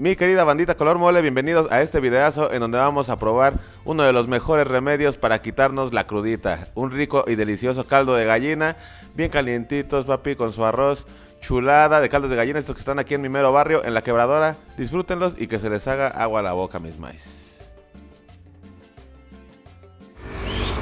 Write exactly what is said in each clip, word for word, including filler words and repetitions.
Mi querida bandita color mole, bienvenidos a este videazo en donde vamos a probar uno de los mejores remedios para quitarnos la crudita. Un rico y delicioso caldo de gallina, bien calientitos papi, con su arroz, chulada de caldos de gallina, estos que están aquí en mi mero barrio, en La Quebradora. Disfrútenlos y que se les haga agua a la boca, mis maíz.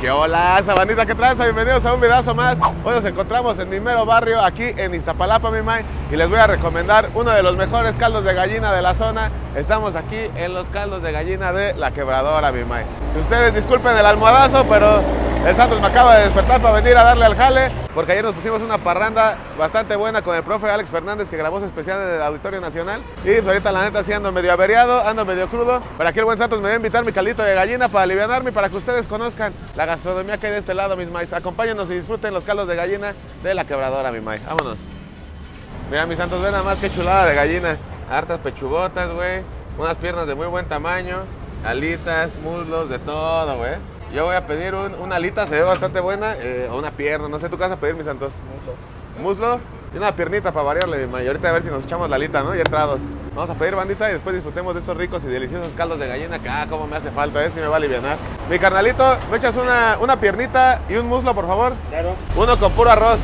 ¡Qué hola, esa bandita que tranza! Bienvenidos a un videazo más. Hoy nos encontramos en mi mero barrio, aquí en Iztapalapa, mi maíz. Y les voy a recomendar uno de los mejores caldos de gallina de la zona. Estamos aquí en los caldos de gallina de La Quebradora, mi maíz. Ustedes disculpen el almohadazo, pero el Santos me acaba de despertar para venir a darle al jale, porque ayer nos pusimos una parranda bastante buena con el profe Alex Fernández, que grabó su especial en el Auditorio Nacional. Y pues ahorita la neta sí ando medio averiado, ando medio crudo, pero aquí el buen Santos me va a invitar mi caldito de gallina para alivianarme, para que ustedes conozcan la gastronomía que hay de este lado, mis maíz. Acompáñenos y disfruten los caldos de gallina de La Quebradora, mi maíz. Vámonos. Mira, mis santos, ven nada más qué chulada de gallina. Hartas pechugotas, güey. Unas piernas de muy buen tamaño. Alitas, muslos, de todo, güey. Yo voy a pedir un, una alita, se ve bastante buena. Eh, o una pierna, no sé, ¿tú qué vas a pedir, mis santos? Muslo. Muslo y una piernita para variarle, mi maíz. Ahorita a ver si nos echamos la alita, ¿no? Y entrados. Vamos a pedir bandita y después disfrutemos de estos ricos y deliciosos caldos de gallina. Que, ah, cómo me hace falta, eh, si me va a alivianar. Mi carnalito, ¿me echas una, una piernita y un muslo, por favor? Claro. Uno con puro arroz.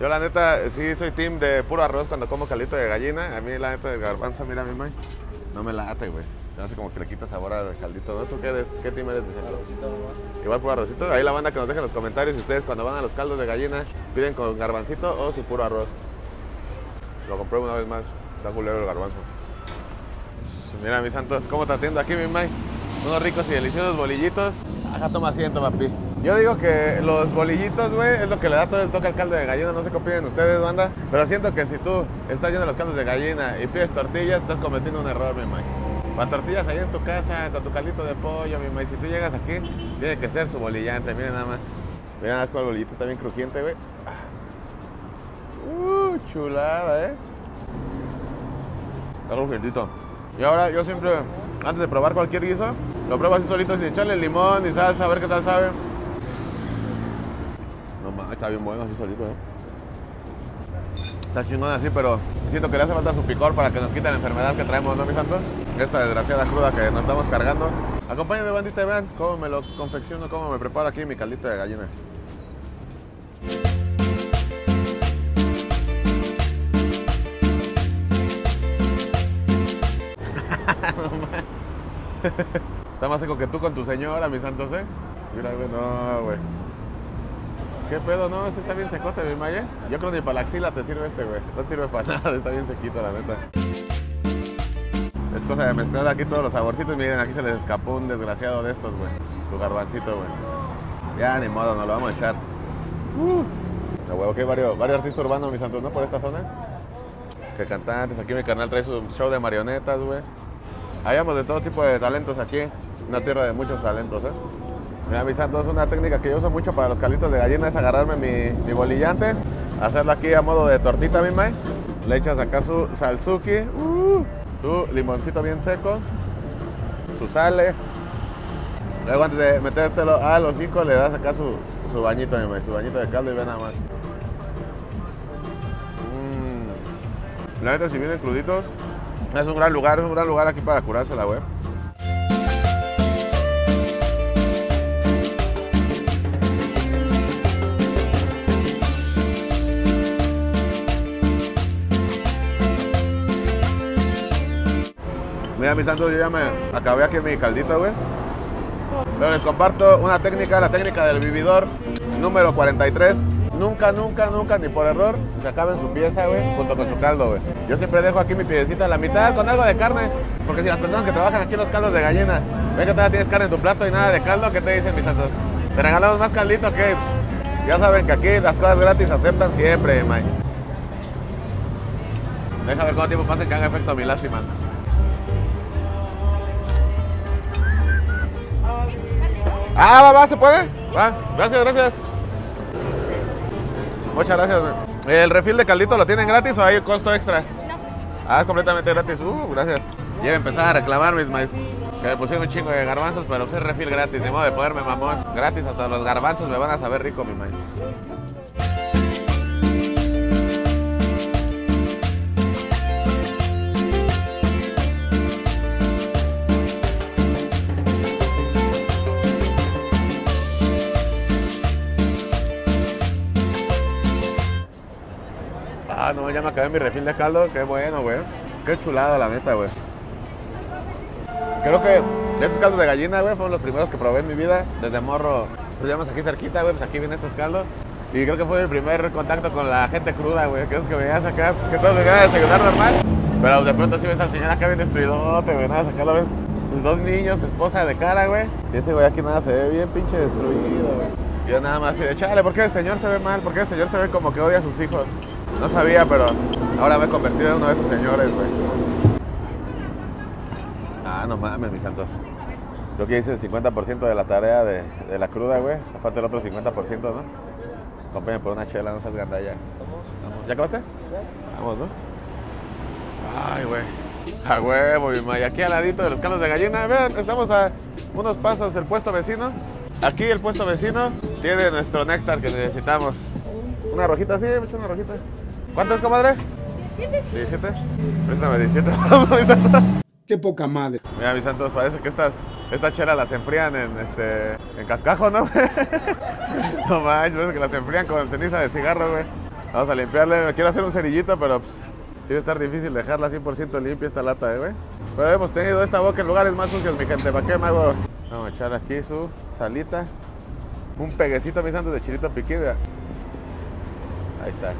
Yo la neta, sí soy team de puro arroz cuando como caldito de gallina. A mí la neta de garbanzo, mira mi maíz, no me late, güey. Se me hace como que le quita sabor al caldito, ¿no? ¿Tú qué eres? ¿Qué team eres? Igual puro arrocito. Ahí la banda que nos deje en los comentarios si ustedes cuando van a los caldos de gallina piden con garbancito o si puro arroz. Lo compré una vez más, está culero el garbanzo. Mira mis santos, ¿cómo te atiendo aquí mi maíz? Unos ricos y deliciosos bolillitos. Acá toma asiento, papi. Yo digo que los bolillitos, güey, es lo que le da todo el toque al caldo de gallina. No sé qué opinan ustedes, banda, pero siento que si tú estás yendo a los caldos de gallina y pides tortillas, estás cometiendo un error, mi maíz. Para tortillas ahí en tu casa, con tu caldito de pollo, mi maíz. Si tú llegas aquí, tiene que ser su bolillante, miren nada más. Miren nada más cuál bolillito está bien crujiente, güey. Uh, chulada, eh. Está crujientito. Y ahora yo siempre, antes de probar cualquier guiso, lo pruebo así solito sin echarle limón y salsa, a ver qué tal sabe. No mames, está bien bueno así solito, ¿eh? Está chingón así, pero siento que le hace falta su picor para que nos quite la enfermedad que traemos, ¿no, mis santos? Esta desgraciada cruda que nos estamos cargando. Acompáñenme, bandita, y vean cómo me lo confecciono, cómo me preparo aquí mi caldito de gallina. Está más seco que tú con tu señora, mis santos, ¿eh? Mira, güey, no, güey. ¿Qué pedo? No, este está bien secote, mi maye. Yo creo que ni para la axila te sirve este, güey. No te sirve para nada, está bien sequito, la neta. Es cosa de mezclar aquí todos los saborcitos. Miren, aquí se les escapó un desgraciado de estos, güey. Su garbancito, güey. Ya, ni modo, nos lo vamos a echar. Uh. No, güey, ok, varios, varios artistas urbanos, mis santos, ¿no? Por esta zona. Que cantantes. Aquí mi canal trae su show de marionetas, güey. Hayamos de todo tipo de talentos aquí, una tierra de muchos talentos, ¿eh? Mira, mis santos, una técnica que yo uso mucho para los calditos de gallina es agarrarme mi, mi bolillante, hacerlo aquí a modo de tortita, mi mae. Le echas acá su salsuki, uh, su limoncito bien seco, su sale. Luego antes de metértelo a los hocico le das acá su, su bañito, mi mae, su bañito de caldo y ve nada más. Mm. La neta, si vienen cruditos, es un gran lugar, es un gran lugar aquí para curársela, güey. Mira, mis santos, yo ya me acabé aquí mi caldito, güey. Pero les comparto una técnica, la técnica del vividor número cuarenta y tres. Nunca, nunca, nunca, ni por error, se acaben su pieza, güey, junto con su caldo, güey. Yo siempre dejo aquí mi piecita a la mitad con algo de carne, porque si las personas que trabajan aquí en los caldos de gallina ven que todavía tienes carne en tu plato y nada de caldo, ¿qué te dicen, mis santos? Te regalamos más caldito, que ya saben que aquí las cosas gratis se aceptan siempre, May. Deja ver cuánto tiempo pasa que haga efecto mi lástima. Ah, va, va, ¿se puede? Va, gracias, gracias. Muchas gracias, güey. ¿El refil de caldito lo tienen gratis o hay costo extra? No. Ah, es completamente gratis. Uh, gracias. Ya me empezaron a reclamar mis maíz. Que me pusieron un chingo de garbanzos, pero usé refil gratis. Ni modo de poderme mamón. Gratis, hasta los garbanzos me van a saber rico, mi maíz. Ah, no, ya me acabé mi refil de caldo. Qué bueno, güey. Qué chulada, la neta, güey. Creo que estos caldos de gallina, güey, fueron los primeros que probé en mi vida. Desde morro, nos llevamos aquí cerquita, güey, pues aquí vienen estos caldos. Y creo que fue el primer contacto con la gente cruda, güey. Que es que venías acá, pues que todos venían a desayunar normal. Pero de pronto sí ves al señor acá bien destruidote, güey. Nada, acá lo ves. Sus dos niños, su esposa de cara, güey. Y ese güey aquí nada, se ve bien pinche destruido, güey. Yo nada más así de, chale, ¿por qué el señor se ve mal? ¿Por qué el señor se ve como que odia a sus hijos? No sabía, pero ahora me he convertido en uno de esos señores, güey. Ah, no mames, mis santos. Creo que hice el cincuenta por ciento de la tarea de, de la cruda, güey. Me falta el otro cincuenta por ciento, ¿no? Acompáñame por una chela, no seas gandalla. ¿Ya acabaste? Vamos, ¿no? Ay, güey. A huevo, mi ma. Y aquí al ladito de los caldos de gallina. Vean, estamos a unos pasos del puesto vecino. Aquí el puesto vecino tiene nuestro néctar que necesitamos. Una rojita, sí, me echo una rojita. ¿Cuánto es, comadre? diecisiete. ¿diecisiete? Préstame diecisiete. ¡Qué poca madre! Mira, mis santos, parece que estas, estas chelas las enfrían en, este, en cascajo, ¿no? No manches, parece que las enfrían con ceniza de cigarro, güey. Vamos a limpiarle. Me quiero hacer un cerillito, pero pues, sí va a estar difícil dejarla cien por ciento limpia esta lata, güey. Pero hemos tenido esta boca en lugares más sucios, mi gente. ¿Para qué me hago? Vamos a echar aquí su salita. Un peguecito, mis santos, de chilito piquín, güey. Ahí está.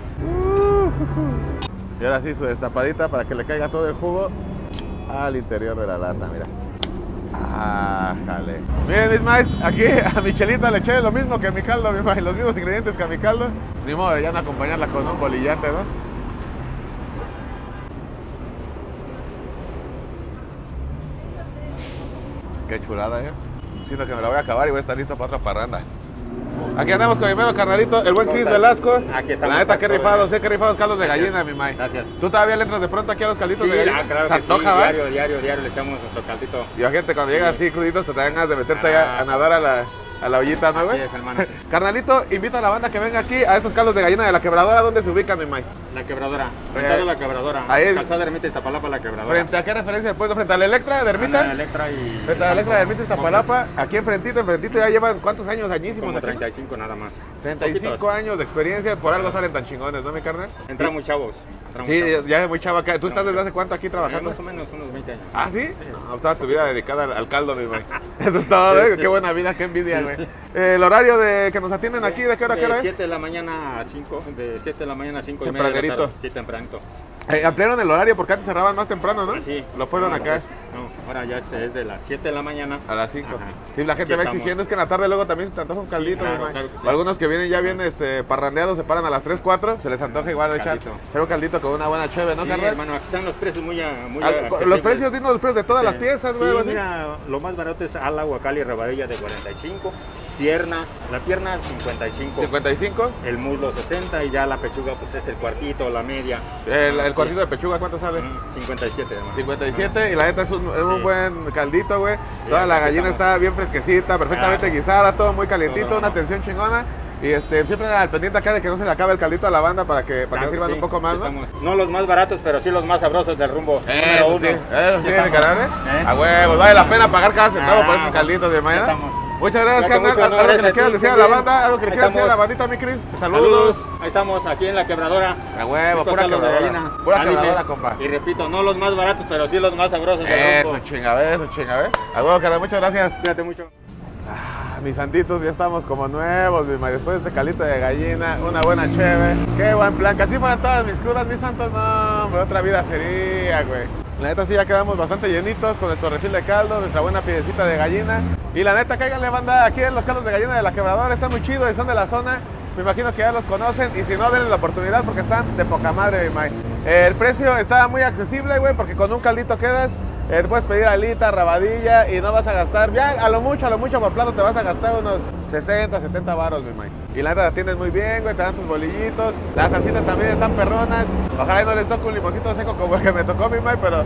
Y ahora sí, su destapadita para que le caiga todo el jugo al interior de la lata, mira. Ah, jale. Miren, mis maíz, aquí a mi chelita le eché lo mismo que a mi caldo, mi maíz, los mismos ingredientes que a mi caldo. Ni modo de ya no acompañarla con un bolillante, ¿no? Qué chulada, ¿eh? Siento que me la voy a acabar y voy a estar listo para otra parranda. Aquí andamos con mi mero carnalito, el buen Chris Velasco. Aquí está. La neta, qué rifados, sé que rifados caldos de gallina, mi mai. Gracias. ¿Tú todavía le entras de pronto aquí a los calditos de gallina? Claro, se antoja, ¿va? Diario, diario, diario le echamos nuestro caldito. Y a gente, cuando llega así cruditos, te dan ganas de meterte allá a nadar a la, a la ollita, ¿no, güey? Así es, hermano. Carnalito, invita a la banda que venga aquí a estos caldos de gallina de La Quebradora. ¿Dónde se ubica, mi mai? La Quebradora. Frente a La Quebradora. Ahí. Calzada Ermita Iztapalapa, La Quebradora. ¿Frente a qué referencia el puesto? ¿Frente a la Electra de Ermita? A la Electra y... Frente a la Electra de Ermita Iztapalapa. Aquí enfrentito, enfrentito. Ya llevan, ¿cuántos años añísimos aquí? treinta y cinco nada más. treinta y cinco años de experiencia. Por algo salen tan chingones, ¿no, mi carnal? Entramos muy chavos. Sí, ya es muy chavo acá. ¿Tú estás desde hace cuánto aquí trabajando? Más o menos unos veinte años. ¿Ah, sí? No, estaba tu vida dedicada al caldo, mi güey. Eso es todo, ¿eh? Qué buena vida, qué envidia, güey. El horario de que nos atienden aquí, ¿de qué hora a qué hora es? De siete de la mañana a cinco. De siete de la mañana a cinco y media. Sí, tempranito. Eh, ampliaron el horario porque antes cerraban más temprano, ¿no? Sí. Lo fueron no, acá. No, ahora ya este es de las siete de la mañana. A las cinco. Ajá. Sí, la gente aquí va estamos. Exigiendo, es que en la tarde luego también se te antoja un caldito. Sí, claro, claro que sí. Algunos que vienen ya bien este, parrandeados, se paran a las tres, cuatro, se les antoja igual echar un caldito con una buena chévere, ¿no, sí, carnal? Hermano, aquí están los precios muy, muy accesibles. Los precios, dinos los precios de todas sí. las piezas, güey. Sí, ¿sí? Mira, lo más barato es ala, guacal y rebadilla de cuarenta y cinco. Pierna, la pierna cincuenta y cinco. ¿cincuenta y cinco? El muslo sesenta y ya la pechuga pues es el cuartito, la media. El, el cuartito de pechuga, ¿cuánto sale? cincuenta y siete. Además. cincuenta y siete y la neta es un, es sí. un buen caldito, güey. Sí, toda la gallina está bien fresquecita, perfectamente claro. guisada, todo muy calientito, todo una atención chingona. Y este, siempre al pendiente acá de que no se le acabe el caldito a la banda para que, para claro que sirvan sí. un poco más, ¿no? Estamos, no los más baratos, pero sí los más sabrosos del rumbo. Eso número uno. Sí, eso sí, mi canal, ¿eh? ¿Eh? A huevos, vale la pena pagar cada centavo ah, por estos calditos de mañana. Muchas gracias, carnal. Algo gracias que le quieras decir a la banda, algo que le quieras decir a la bandita, mi Chris. Saludos. Saludos. Ahí estamos, aquí en La Quebradora. La huevo, pura quebradora. Gallina. Pura Anime. Quebradora, compa. Y repito, no los más baratos, pero sí los más sabrosos. Eso, chingabé, eso, chingabé. A huevo, carnal, muchas gracias. Cuídate mucho. Ah, mis santitos, ya estamos como nuevos, mi madre. Después de este calito de gallina, una buena chévere. Qué buen plan, que así fueran todas mis curas, mis santos. No, hombre, otra vida sería, güey. La neta sí ya quedamos bastante llenitos con nuestro refil de caldo, nuestra buena piedecita de gallina. Y la neta, cáiganle banda, aquí en los caldos de gallina de La Quebradora, están muy chidos y son de la zona. Me imagino que ya los conocen y si no, denle la oportunidad porque están de poca madre, mi mae. El precio está muy accesible, güey, porque con un caldito quedas Eh, puedes pedir alita, rabadilla y no vas a gastar, ya a lo mucho, a lo mucho por plato te vas a gastar unos sesenta, setenta baros, mi Mike. Y la neta la tienes muy bien, güey, te dan tus bolillitos, las salsitas también están perronas. Ojalá y no les toque un limoncito seco como el que me tocó mi Mike, pero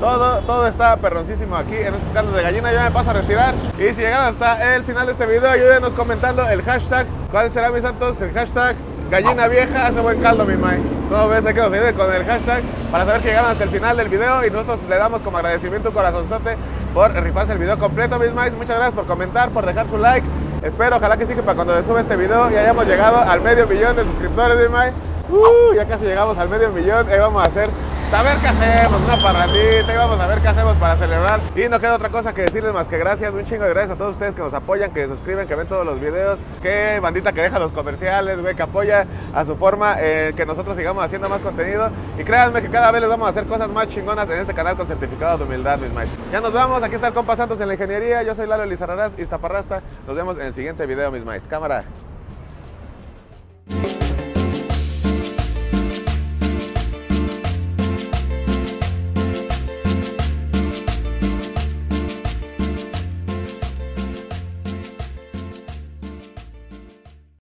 todo, todo está perroncísimo aquí en estos caldos de gallina. Yo me paso a retirar. Y si llegaron hasta el final de este video, ayúdenos comentando el hashtag. ¿Cuál será, mis santos? El hashtag gallina vieja hace buen caldo, mi Mike. ¿Cómo ves? Hay que seguir con el hashtag para saber que llegaron hasta el final del video. Y nosotros le damos como agradecimiento un corazonzote por rifarse el video completo, mis Mike. Muchas gracias por comentar, por dejar su like. Espero, ojalá que sí, que para cuando les suba este video ya hayamos llegado al medio millón de suscriptores, mi Mike. Uh, ya casi llegamos al medio millón. Ahí vamos a hacer saber qué hacemos, una parrandita, y vamos a ver qué hacemos para celebrar. Y no queda otra cosa que decirles más que gracias, un chingo de gracias a todos ustedes que nos apoyan, que se suscriben, que ven todos los videos, que bandita que deja los comerciales, güey, que apoya a su forma, eh, que nosotros sigamos haciendo más contenido. Y créanme que cada vez les vamos a hacer cosas más chingonas en este canal con certificado de humildad, mis mates. Ya nos vamos, aquí está el compa Santos en la ingeniería, yo soy Lalo Elizarrarás, Iztaparrasta. Nos vemos en el siguiente video, mis mates. Cámara.